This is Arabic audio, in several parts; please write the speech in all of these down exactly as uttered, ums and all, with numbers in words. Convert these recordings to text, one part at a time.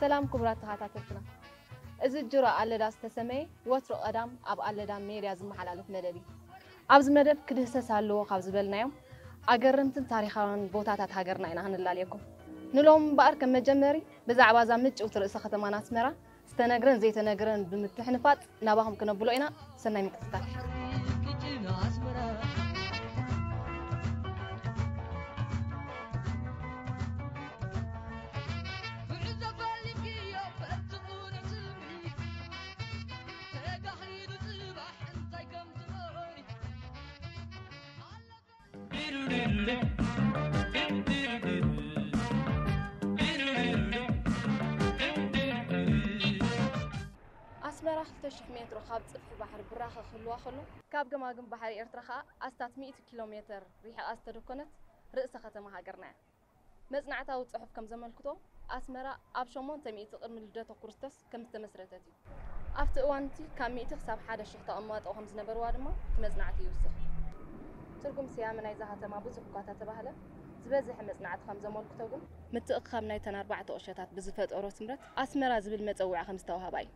سلامكم راتاتاتكنا إذا جرى على راس تسمي وتر قدام أب على دام ميري أزم على لف مدري أبز مدرب كده سالو قبز بالنايم أجرمت تاريخان بوتاتات هاجرنا هنا هنلا ليكم نلوم بأرك مجمري بزعبا زمج وتر إسخة ما ناسمرة استناجرن زيت ناجرن بمتحنفات نباهم كنا بلوينا سنايمك تتاح. أسمرة خلتشح متر خاب في بحر براخة خلوه خلو كاب جماع جم بحر إرتخاء أستات مئة كيلومتر ريحة أستر كنت رأس ختمها جرنا مزنعتها وتصحف كم زمن كتو أسمرة أبشمون تمئة قرن الجدة كورستس كم تمسرتها دي أفت أوانتي كم مئة خساب حدا شحط أمات أو خمس نبر وادمة مزنعتي يوسف تركم سيام ناي زها تما بزح قاتات بهله زبزح مزنعت خمسة مول كتوجم متأخم ناي تنا أربعة أشياءات بزفت أروس مرت أسمرة زبل متوع خمسة وهباي.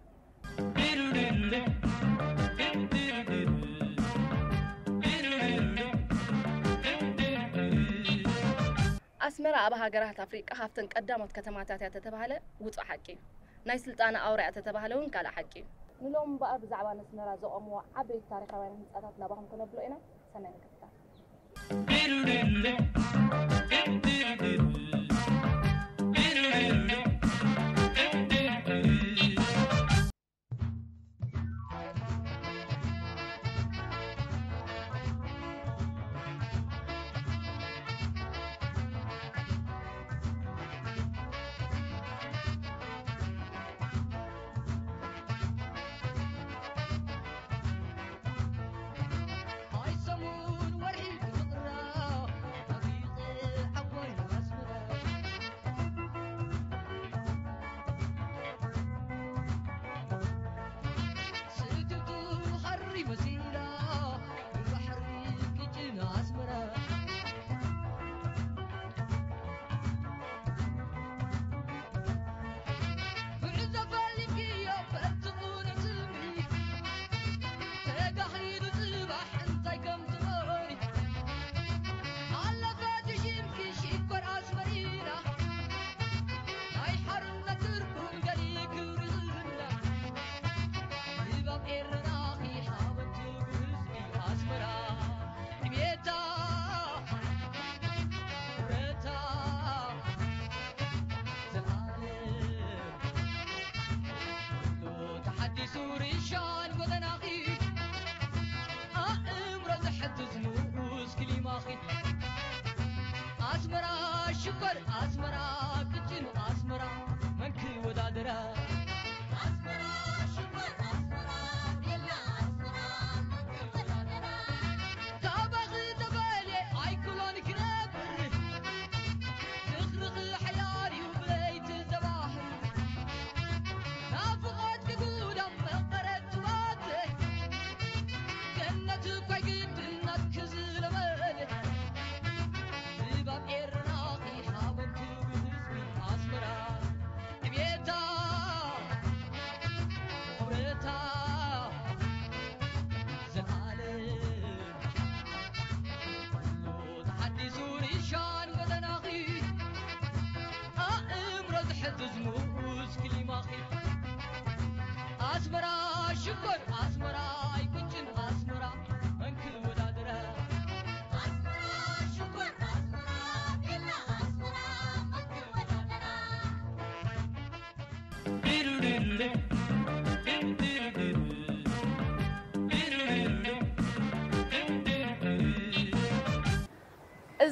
أسمرة أبها جرهت أفريقيا خفتنك قدامت كتماتات تتبهله وتقع حكي ناي سلطانة أورع تتبهله ونكال حكي نلوم بقى بزعبان أسمرة زقم وعبر التاريخ وين مسألتنا بهم كنا بلقينا سمعنا.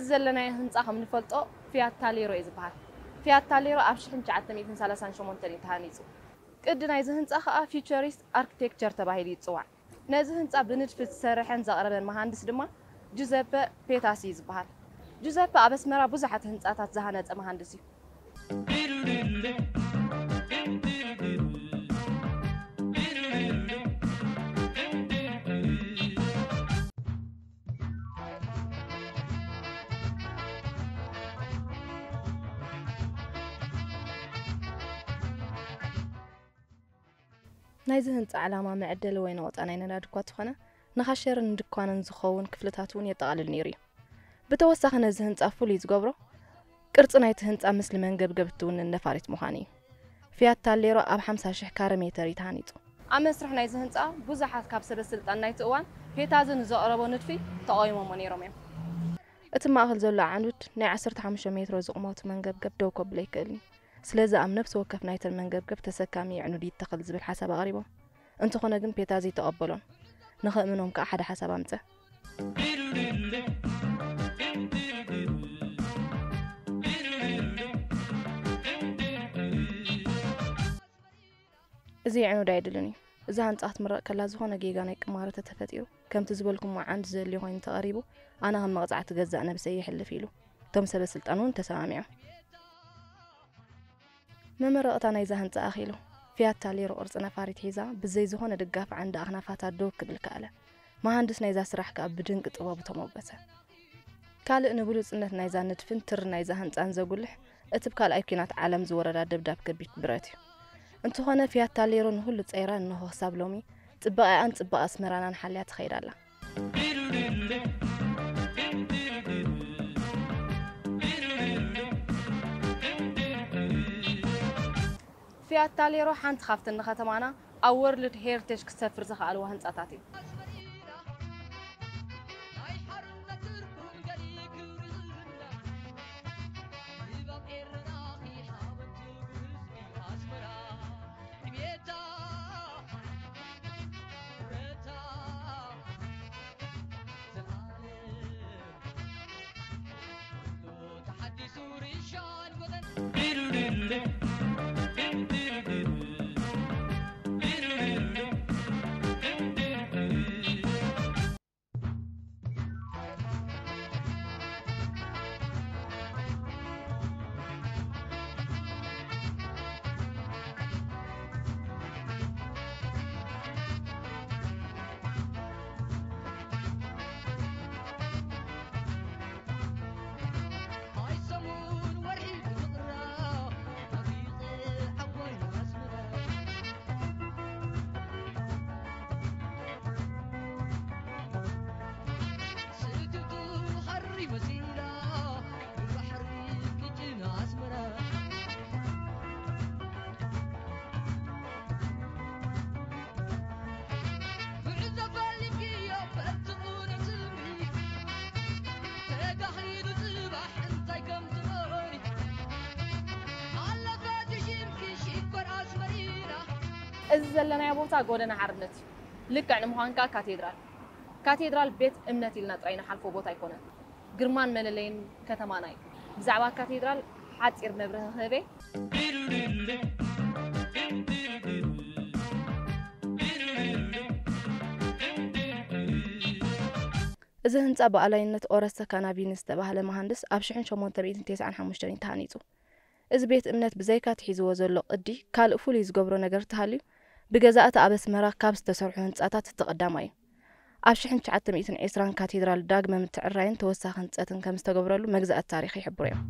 زلنا يهنصاهم نفلطو فيات تاليرو يزبحال فيات تاليرو أب شحن تسعمئة وثلاثين تري تهانيصو قدنا يز هنصا خا فيوتشرست اركيتكتشر تباهيل يصوع ناز هنصا بنتف تسرحن زقربن مهندس دما جوزيب بيتاس يزبحال جوزيب أب أسمرة بزحت هنصاتات زهنص مهندسي نايزهن تعلما معدل وين وطنين نادقات خنا نخشر ندقان زخون كفلتاتون يتقال نيري بتوسخنا زهن تافولي زغبرو ቅርጽ ናይ ተንጻ ምስሊ መንገብ ገብቱን ነፋሪት መሃኒ ፊያት ታሌሮ ኣብ خمسة آلاف ካሬ ሜትር ይታኒጡ ኣመስራሕ ናይ ዘህንጻ ብዙሓት ካብ ሰበ ስልጣን ናይ ተዋን ፌታዝን ዘቀረቦ ንጥፊ ተቃይሞ ሞኒሮም እዮም እቲ ማእኸል ዘሎ ዓንዱት ናይ عشرة آلاف ሜትር ዝቕሞት መንገብ ገብደው ኮብል ይከሊ ስለዚ ኣብ ነፍስ ወከፍ ናይ ተን መንገብ ገብ ተሰካሚ ዕኑድ ይተኽል ዝብል ሓሳብ ኣቀሪቦ እንትኾነ ግን ፌታዝ ይተቀበሉ ንኸምኖም ካ ሓደ ሓሳብ ኣምፀ زي عنو دايدلني اذا هنصحت مرق كلا زخونه جيغاناي قمارته تفطيو كمت زبلكم مع عند زلي هوين تقريبو انا هم مقطعت غزانا بسي يحلفيلو تم سبب سلطانون تسامعو نمرقت انا اذا هنص اخيلو فيات تاليرو قرصنا فاريت هيزا بزي زخونه دغاف عند اخنا فاتا دوك بالكاله مهندسنا اذا سرحك بدنق طوابو تموبسه قال ان بلوصنتنا اذا ندفن ترنا اذا هنصان زغلح اتبكال ايكينات عالم زوردا دبداب كبيت براتي انت هنا فيات تاليرو نهول صيران انه حساب لومي طبقه ان طبقه اسمرانان حاليا تخيدالا فيات تاليرو حنت خافت ان ختمانا اورلد هيرتج كسفر زخالو هنصاتاتي زلنا يا بوتا غودنا عربنتي لكع نمهانكا كاتدرال كاتدرال بيت امنتي لنا طرينا حلفو بوتا يكونن غرمان منلين كتماناي بزعبا كاتدرال حاطير مبره هبي اذا هنصا بالاينت اورستا كانابينس تبهله مهندس اب ألف وثمانمائة وتسعة وخمسين تهانيتو اذ بيت امنت بزيكات حيزو زلو قدي كالفول يزغبرو نجر تهالي بجزاءات أسمرا كابس تسرح هنصاتات تقدماي ኣብ ألف وتسعمائة وعشرين ካቴድራል ዳግመ ምትዕራይን ተወሳኺ ህንፀትን ከም ዝተገብረሉ መግዛኣት ታሪኽ ይሕብሩ እዮም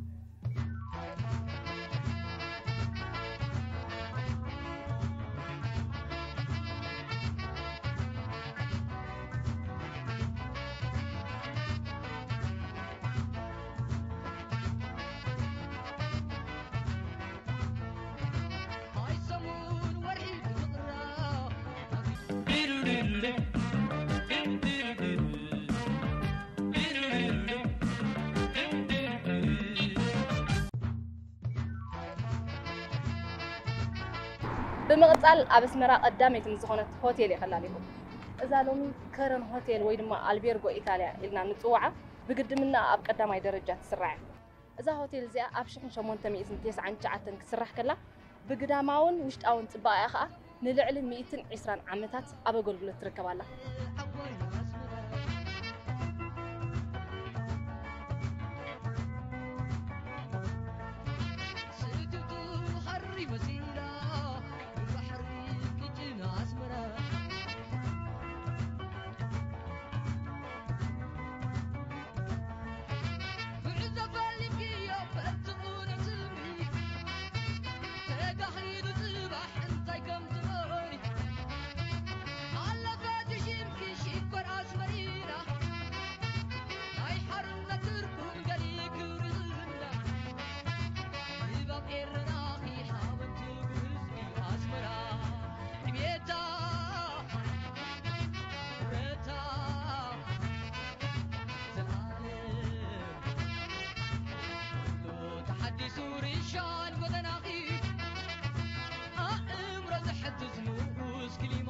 بمقطع أسمرا قدامي تنزخونت هوتيل يخلاليكم إذا لومي كرن هوتيل ويدما ألبيرغو إيطاليا إلنا نتوعة بقدمنا أب قدامي درجات سرعة إذا هوتيل زي أبشحن شمون تميزن تسعة جعتن كسرح كلا بقداماون وشتاون تباقي أخا نلعل مئتين عسران عمتات أبقول قلت ركبالا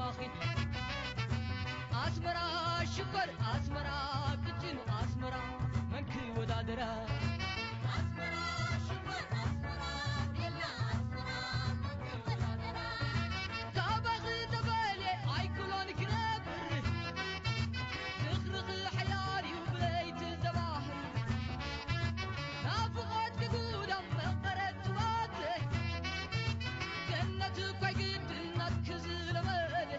آخي أسمرا شكر أسمرا كتنو أسمرا منكي ودادرا أسمرا شكر أسمرا إلا أسمرا منكي ودادرا تابغي دبالي أي كلون كنابر تخرقي حياري وبيت الزواحر نافقات كقودا مقرد تواتي جنة قيقيم جنة كزي لمالي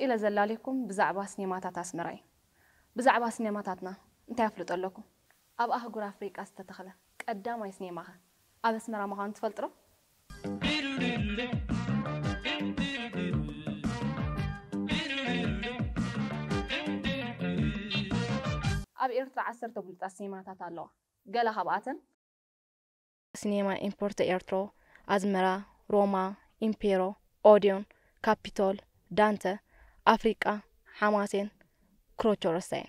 إلى زلاليكم بزعبة سينماتات أسمراي بزعبة سينماتاتنا أنت أفلت لكم أب أهجر أفريقيا استتخله قدام أي سينماها أبى أسمرا ما هانت فلترة أبى إرتع عصر تبلت السينماتات الله جلها بعتن سينما إمبورت إرترو أسمرا روما إمبيرو أوديون كابيتول دانتا أفريقيا حماسين كروتشورسين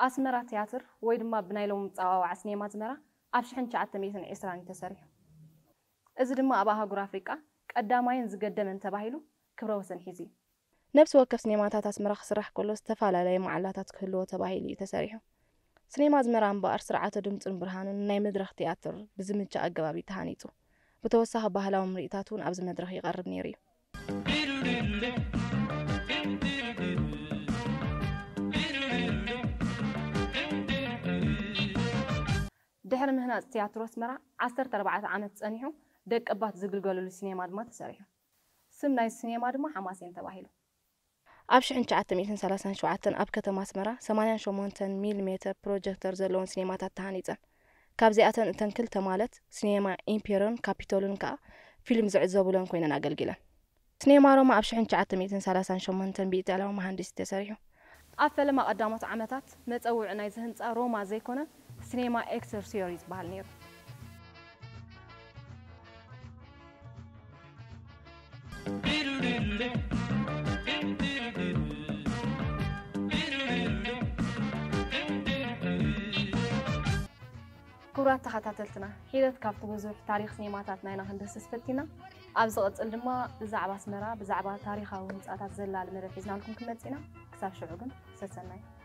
أسمرا تياتر ويدما بنايلوم تساوى سينما زمرا أبشحن شعتميتن عسران تسريح إذ دما أباها غور أفريقيا قداماين زقدم انتباهيلو كبروسن حيزي نفس وكف سينماتات أسمرا خسرح كله استفالة لي معلاتات كله تباهيلي تسريحو سينما زمران بأر سرعة دمتن برهانن ناي مدرخ تياتر بزمنشا أقبابي تهانيتو بتوسخ بهلا ومرئتاتون أبز مدرخ يقرب نيري دحر مهنا تياترو سمرا عصر تربعات عامة تسانيحو دك أبات زقلقولو لسينما دما تساريحو سمنا السينما دما حماسين تباهيلو أبشحن شعات ميتين سلاسان شعاتن أبكت ماسمرة سمانيا شومونتن ميليمتر بروجكتر زلون سينمات التهانيتن كابزياتن تنكل تمالت سينما إمبيرون كابيتولون كا فيلم زعد زابولون كوينان أقلقلن سينما روما أبشحن شعات ميتين سلاسان شومونتن بيت على مهندس تساريو أفل ما قدامت عمتات متأول عناي زهنت روما زيكونا سينما إكسر سيوريز بهالنير كورات تخاتاتلتنا حيلت كافت بزوح تاريخ سينماتاتنا هنا هندس سفتنا أبزغت الدماء بزعبة سمرة بزعبة تاريخها وهنسقاتات زلال مرة حيزنا لكم كمتنا كساب شعوبن سلسلنا